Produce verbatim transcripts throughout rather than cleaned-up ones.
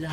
Blue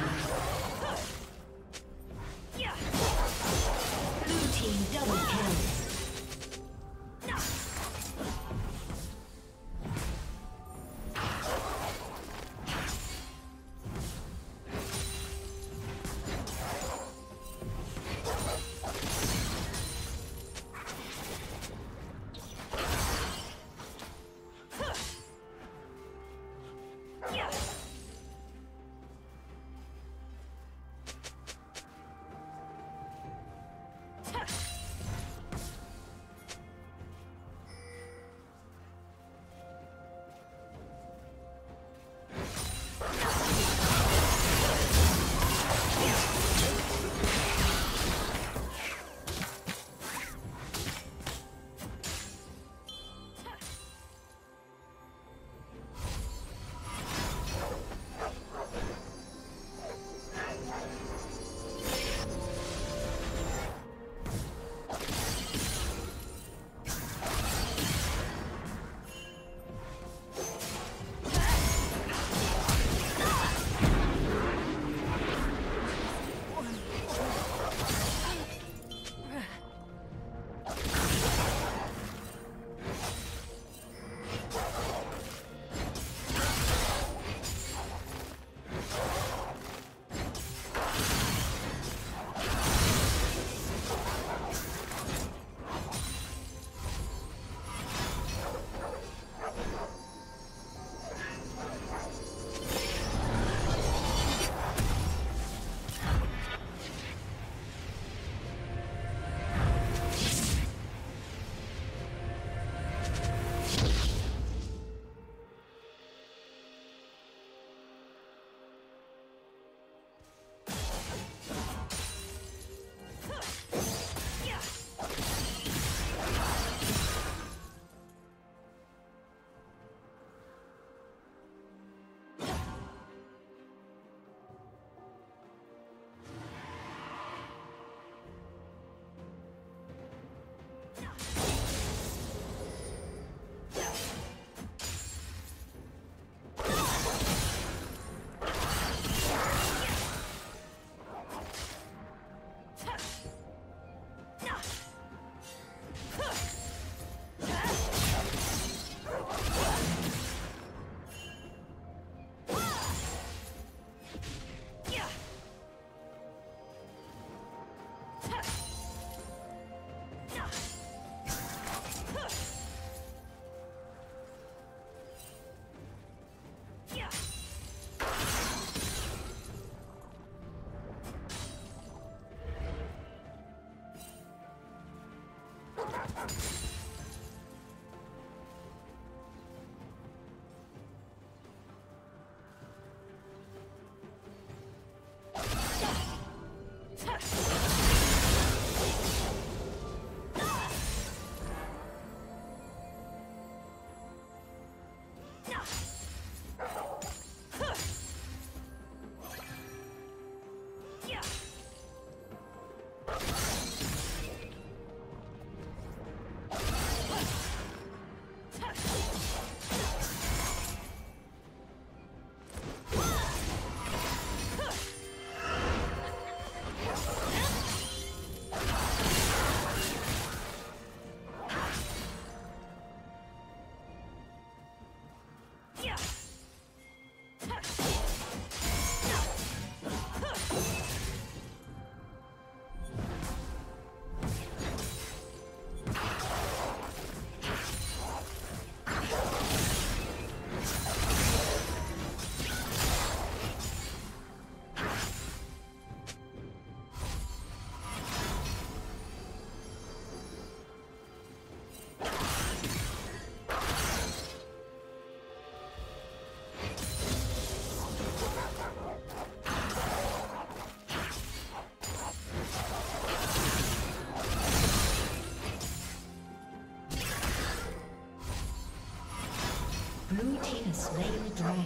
team has slain the dragon.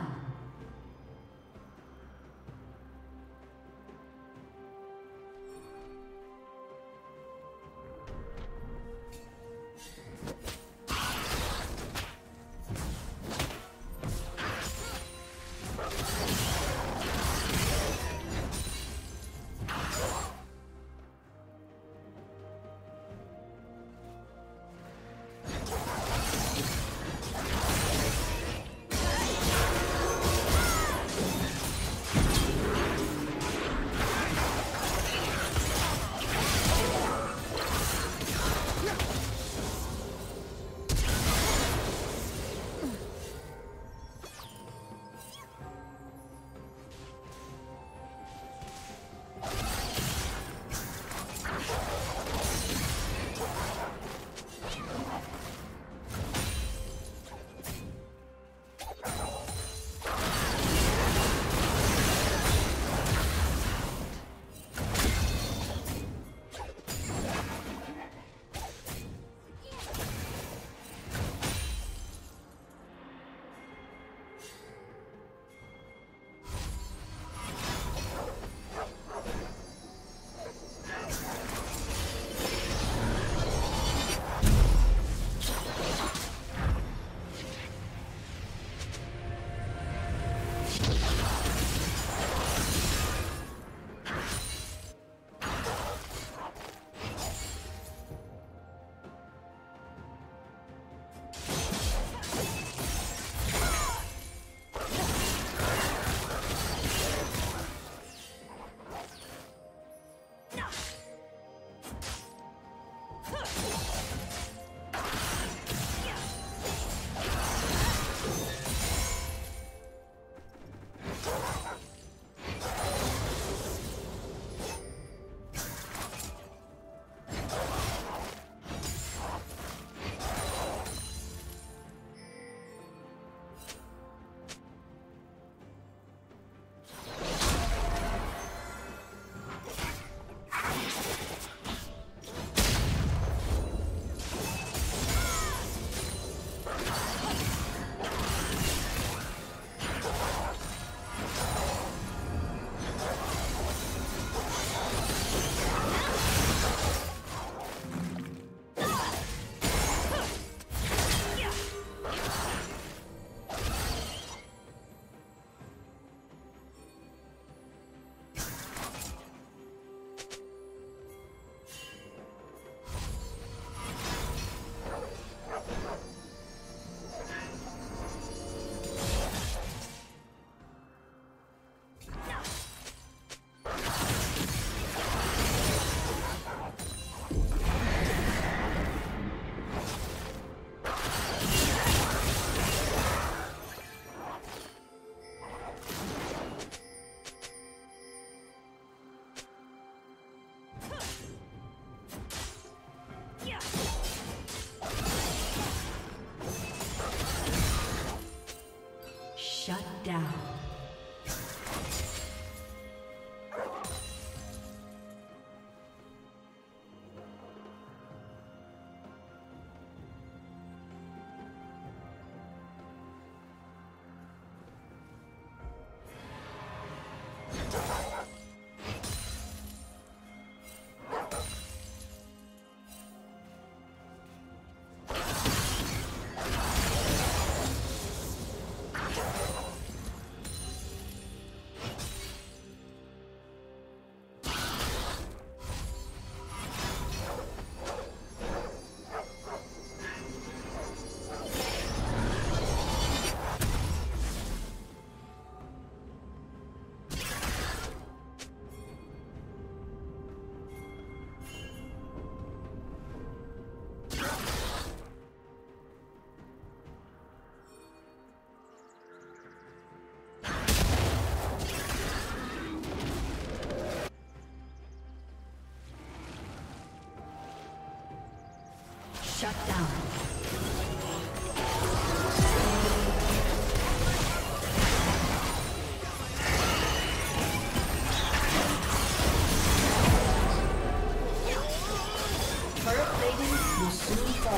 Shut down. Turret plating will soon fall.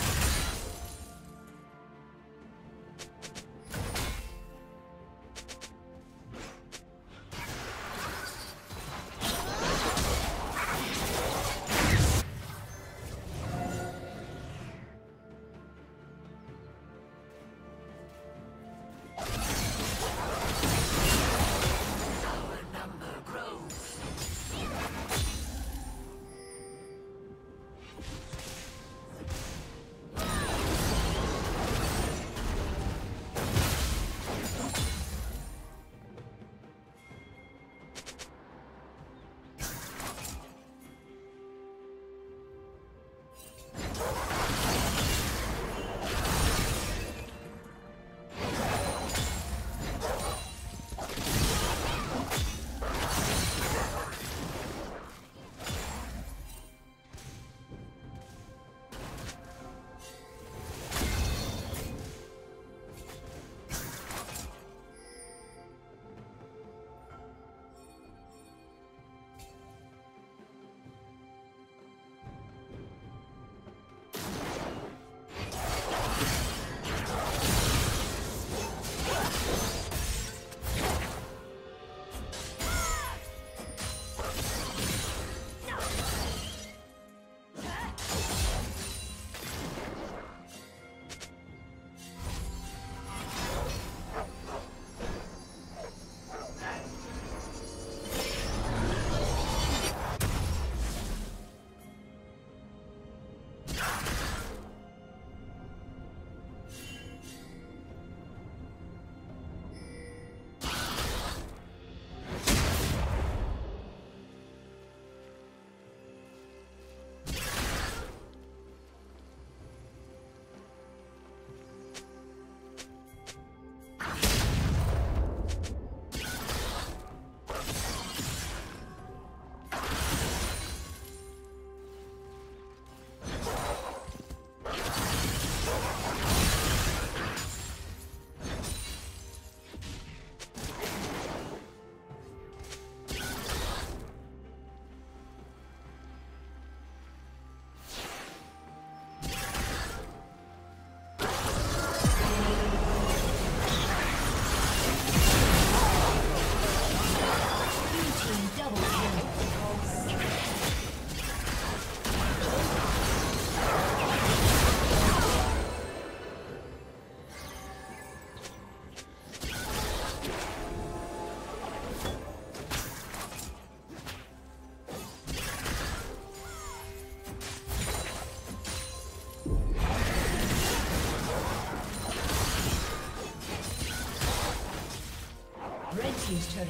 His turret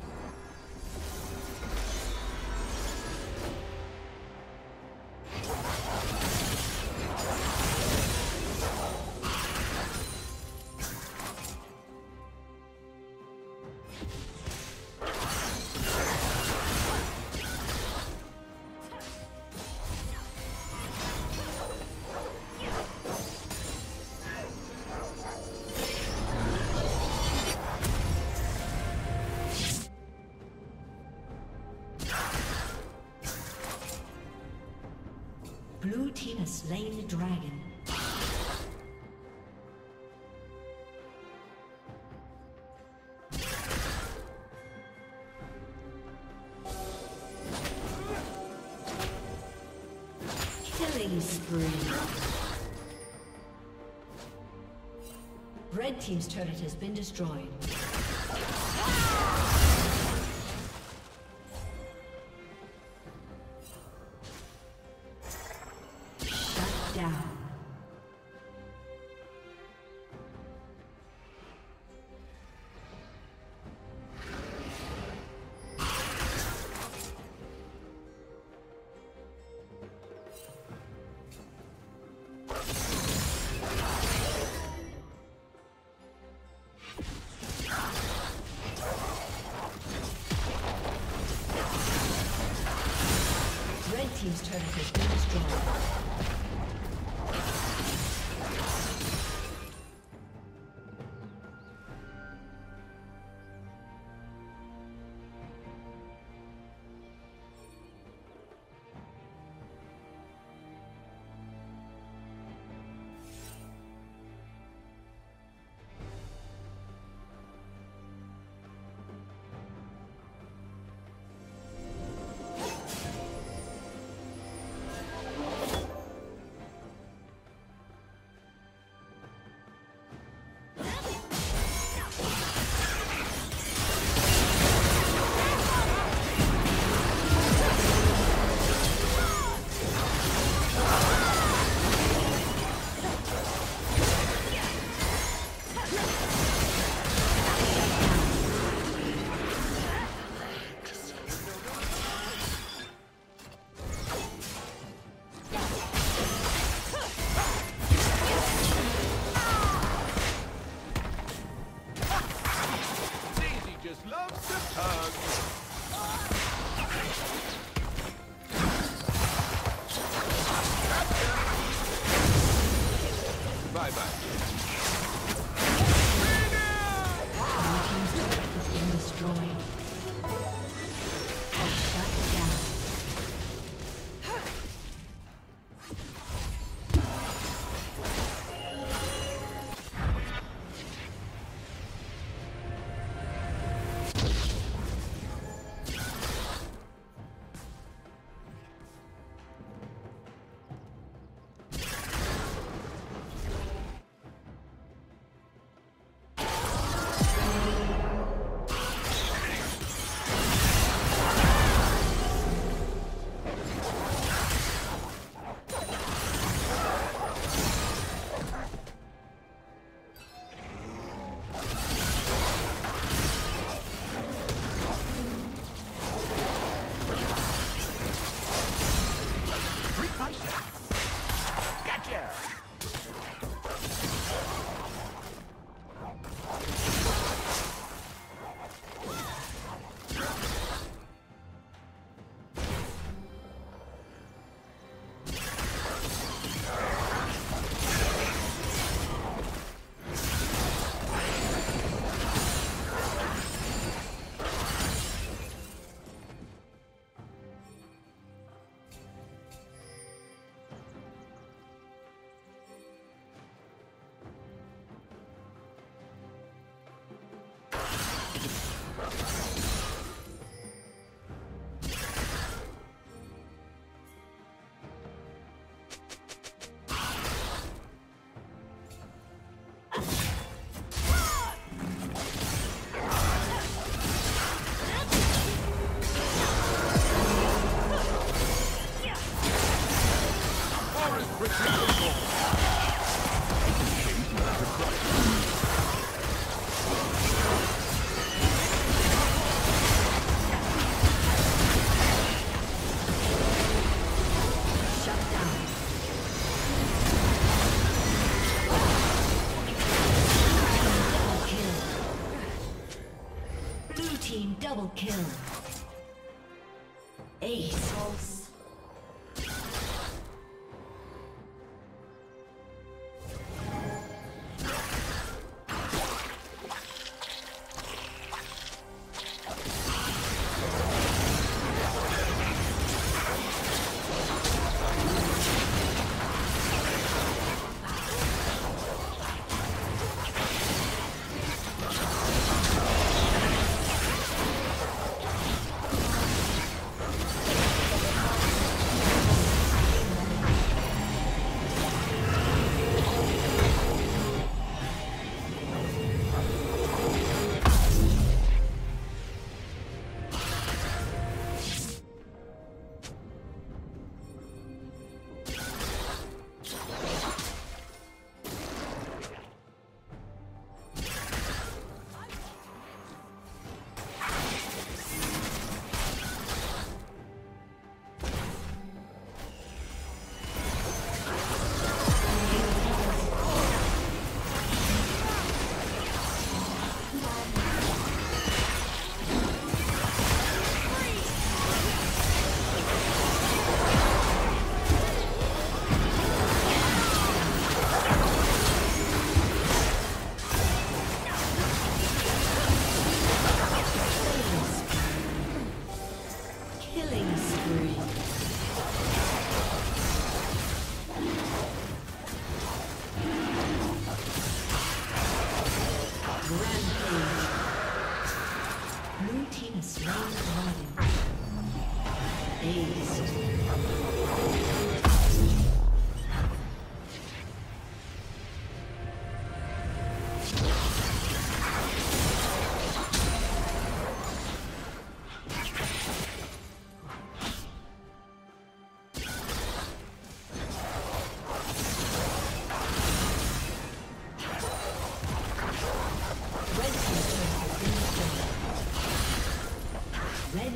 Blue team has slain the dragon. Killing spree. Red team's turret has been destroyed. Team's turret has been destroyed. loves to tug. Gotcha. Bye bye. Your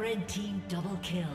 Red team double kill.